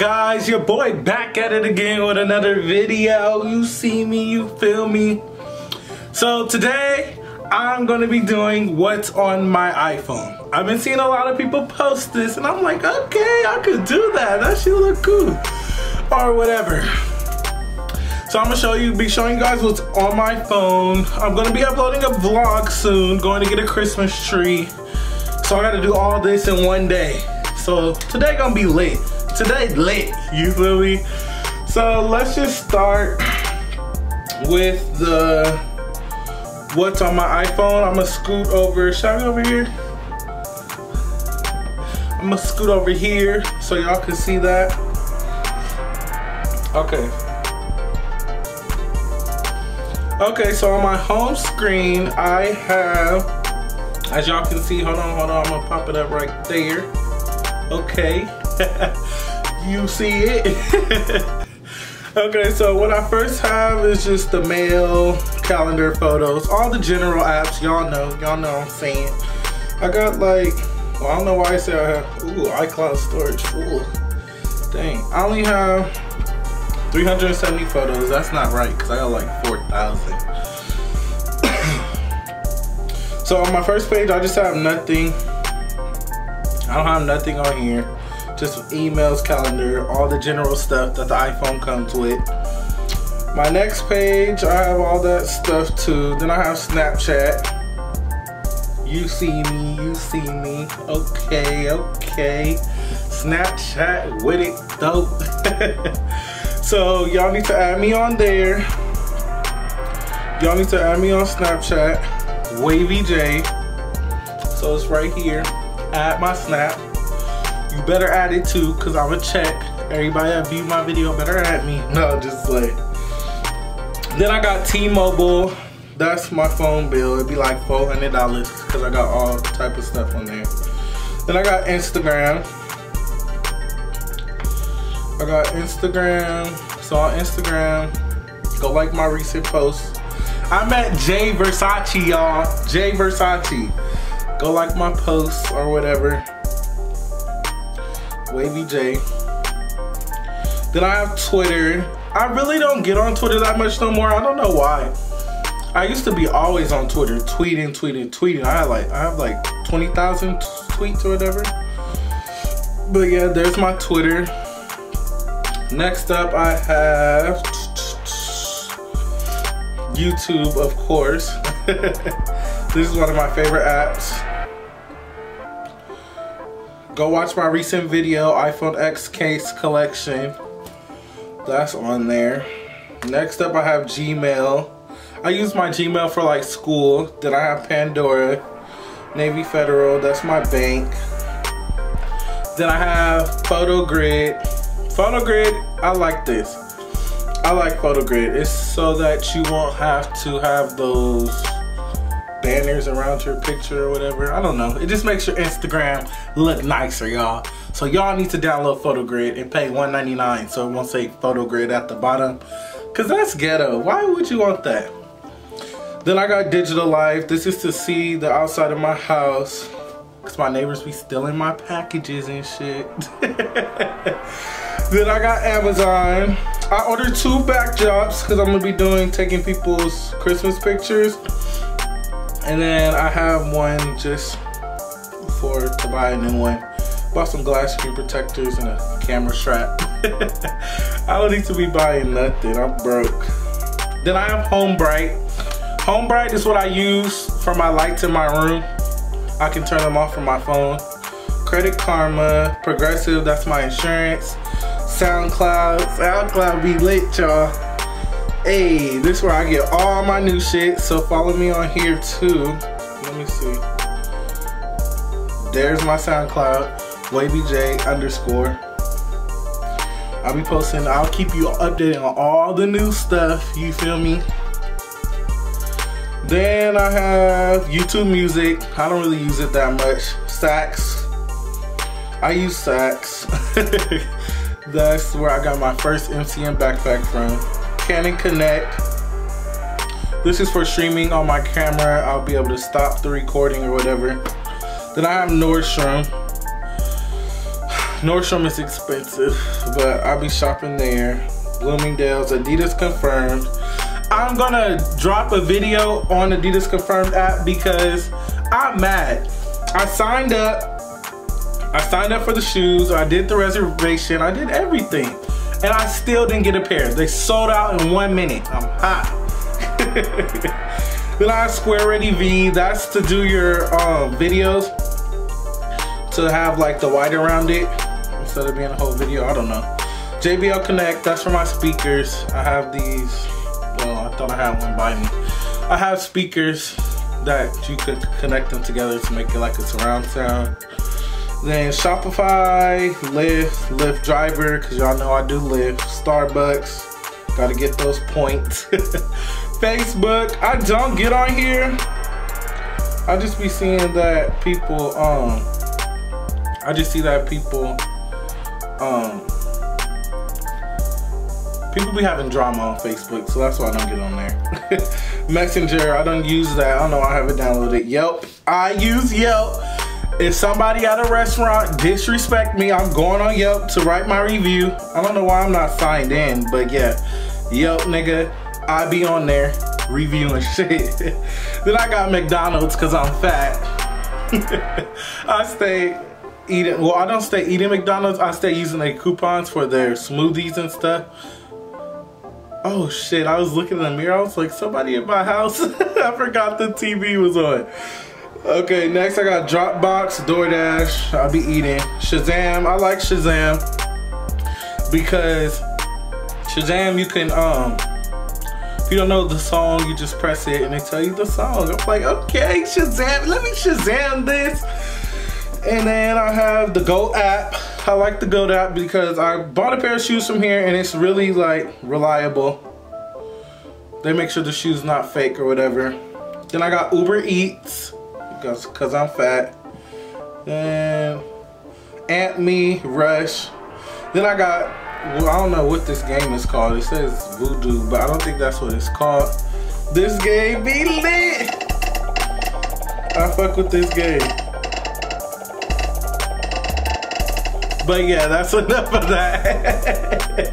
guys, your boy back at it again with another video. You see me, you feel me. So today I'm gonna be doing what's on my iPhone. I've been seeing a lot of people post this and I'm like, okay, I could do that, that should look cool or whatever. So I'm gonna be showing you guys what's on my phone. I'm gonna be uploading a vlog soon, going to get a Christmas tree. So I gotta do all this in one day. So today gonna be lit. Today lit, you feel me? So let's just start with the what's on my iPhone. I'm gonna scoot over, should I go over here? I'm gonna scoot over here so y'all can see that. Okay. Okay, so on my home screen, I have, as y'all can see, hold on, I'm gonna pop it up right there. Okay, you see it? Okay, so what I first have is just the mail, calendar, photos, all the general apps, y'all know I'm saying. I got like, well, I don't know why I say I have, ooh, iCloud storage, ooh, dang. I only have 370 photos, that's not right, because I got like 4,000. So on my first page, I just have nothing. I don't have nothing on here. Just emails, calendar, all the general stuff that the iPhone comes with. My next page, I have all that stuff too. Then I have Snapchat. You see me. Okay. Snapchat with it, dope. So y'all need to add me on there. Y'all need to add me on Snapchat, Wavy J. So it's right here. Add my snap. You better add it too, cause I'ma check. Everybody that viewed my video better add me. No, just like. Then I got T Mobile. That's my phone bill. It'd be like $400 cause I got all type of stuff on there. Then I got Instagram. So on Instagram, go like my recent posts. I met Jay Versace, y'all. Jay Versace. Go like my posts or whatever. Wavy J. Then I have Twitter. I really don't get on Twitter that much no more. I don't know why. I used to be always on Twitter, tweeting. I have like 20,000 tweets or whatever. But yeah, there's my Twitter. Next up, I have YouTube, of course. This is one of my favorite apps. Go watch my recent video, iPhone X case collection. That's on there. Next up, I have Gmail. I use my Gmail for like school. Then I have Pandora, Navy Federal, that's my bank. Then I have PhotoGrid. PhotoGrid, I like this. I like PhotoGrid. It's so that you won't have to have those banners around your picture or whatever. I don't know. It just makes your Instagram look nicer, y'all. So y'all need to download PhotoGrid and pay $1.99 so it won't say PhotoGrid at the bottom. Cause that's ghetto. Why would you want that? Then I got Digital Life. This is to see the outside of my house. Cause my neighbors be stealing my packages and shit. Then I got Amazon. I ordered 2 back jobs because I'm gonna be taking people's Christmas pictures. And then I have one just to buy a new one. Bought some glass screen protectors and a camera strap. I don't need to be buying nothing, I'm broke. Then I have Home Bright. Home Bright is what I use for my lights in my room. I can turn them off from my phone. Credit Karma, Progressive, that's my insurance. SoundCloud be lit, y'all. Hey, this is where I get all my new shit, so follow me on here too. Let me see. There's my SoundCloud, WavyJ_. I'll be posting, I'll keep you updated on all the new stuff, you feel me? Then I have YouTube Music. I don't really use it that much. Saks. I use Saks. That's where I got my first MCM backpack from. Canon Connect. This is for streaming on my camera. I'll be able to stop the recording or whatever. Then I have Nordstrom. Nordstrom is expensive, but I'll be shopping there. Bloomingdale's, Adidas Confirmed. I'm gonna drop a video on Adidas Confirmed app because I'm mad. I signed up for the shoes, I did the reservation, I did everything, and I still didn't get a pair. They sold out in 1 minute. I'm hot. Then I have Square Ready V. That's to do your videos, to have like the white around it instead of being a whole video. I don't know. JBL Connect. That's for my speakers. I have these. Well, I thought I had one by me. I have speakers that you could connect them together to make it like a surround sound. Then Shopify, Lyft driver, because y'all know I do Lyft, Starbucks, gotta get those points. Facebook, I don't get on here. I just be seeing that people, people be having drama on Facebook, so that's why I don't get on there. Messenger, I don't use that. I don't know, I haven't downloaded it. Yelp, I use Yelp. If somebody at a restaurant disrespect me, I'm going on Yelp to write my review. I don't know why I'm not signed in, but yeah, Yelp, nigga, I be on there reviewing shit. Then I got McDonald's because I'm fat. I stay eating, well, I don't stay eating McDonald's. I stay using their coupons for their smoothies and stuff. Oh shit, I was looking in the mirror. I was like, somebody in my house. I forgot the TV was on. Okay, next I got Dropbox, DoorDash, I'll be eating. Shazam, I like Shazam because Shazam, you can, if you don't know the song, you just press it and they tell you the song. I'm like, okay, Shazam, let me Shazam this. And then I have the Goat app. I like the Goat app because I bought a pair of shoes from here and it's really like reliable. They make sure the shoe's not fake or whatever. Then I got Uber Eats, because I'm fat. Then Ant Me, Rush. Then I got, well, I don't know what this game is called. It says Voodoo, but I don't think that's what it's called. This game be lit. I fuck with this game. But yeah, that's enough of that.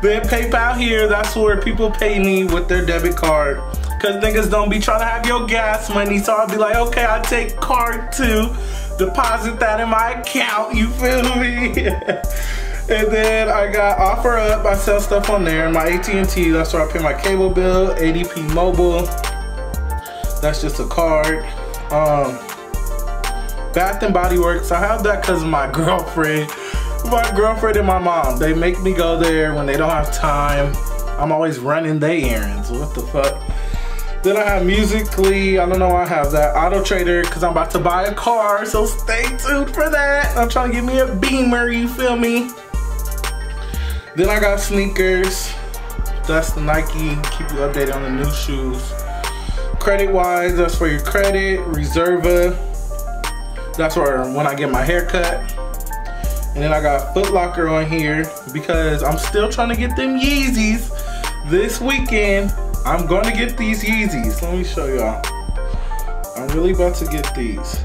Then PayPal here, that's where people pay me with their debit card. Cause niggas don't be trying to have your gas money, so I'll be like, okay, I'll take card two, deposit that in my account, you feel me? And then I got OfferUp, I sell stuff on there, my AT&T, that's where I pay my cable bill, ADP Mobile, that's just a card. Bath and Body Works, I have that cause of my girlfriend. My girlfriend and my mom, they make me go there when they don't have time. I'm always running their errands, what the fuck? Then I have Musical.ly, I don't know why I have that. Auto Trader, cause I'm about to buy a car, so stay tuned for that. I'm trying to get me a Beamer, you feel me? Then I got Sneakers, that's the Nike, keep you updated on the new shoes. Credit Wise, that's for your credit. Reserva, that's where when I get my hair cut. And then I got Foot Locker on here because I'm still trying to get them Yeezys this weekend. I'm gonna get these Yeezys. Let me show y'all. I'm really about to get these.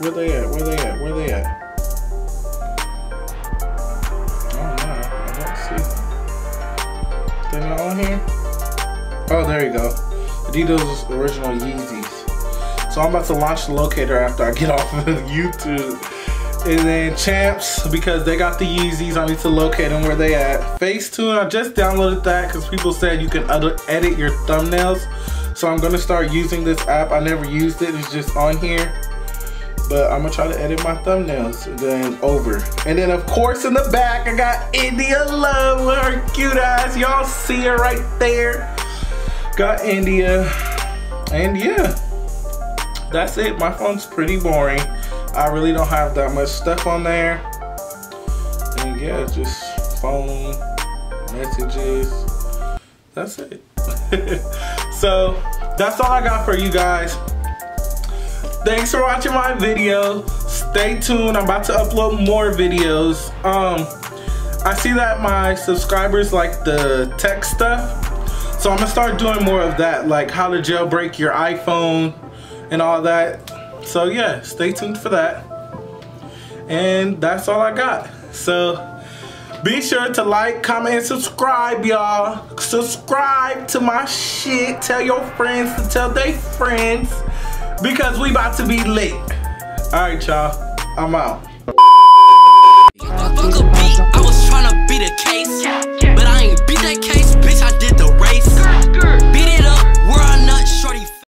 Where they at? Where they at? Where they at? Oh no, I don't see them. They're not on here? Oh, there you go. Adidas original Yeezys. So I'm about to launch the locator after I get off of YouTube. And then Champs, because they got the Yeezys, I need to locate them where they at. Facetune, I just downloaded that because people said you can edit your thumbnails. So I'm gonna start using this app. I never used it, it's just on here. But I'm gonna try to edit my thumbnails, then over. And then of course in the back, I got India Love with her cute eyes. Y'all see her right there. Got India, and yeah, that's it. My phone's pretty boring. I really don't have that much stuff on there. And yeah, just phone, messages, that's it. So that's all I got for you guys. Thanks for watching my video. Stay tuned, I'm about to upload more videos. I see that my subscribers like the tech stuff. So I'm gonna start doing more of that, like how to jailbreak your iPhone, and all that. So yeah, stay tuned for that. And that's all I got. So be sure to like, comment, and subscribe, y'all. Subscribe to my shit. Tell your friends to tell their friends, because we about to be lit. Alright, y'all. I'm out. Fuck a beat, I was tryna beat a case. But I ain't beat that case, bitch. I did the race. Beat it up, where I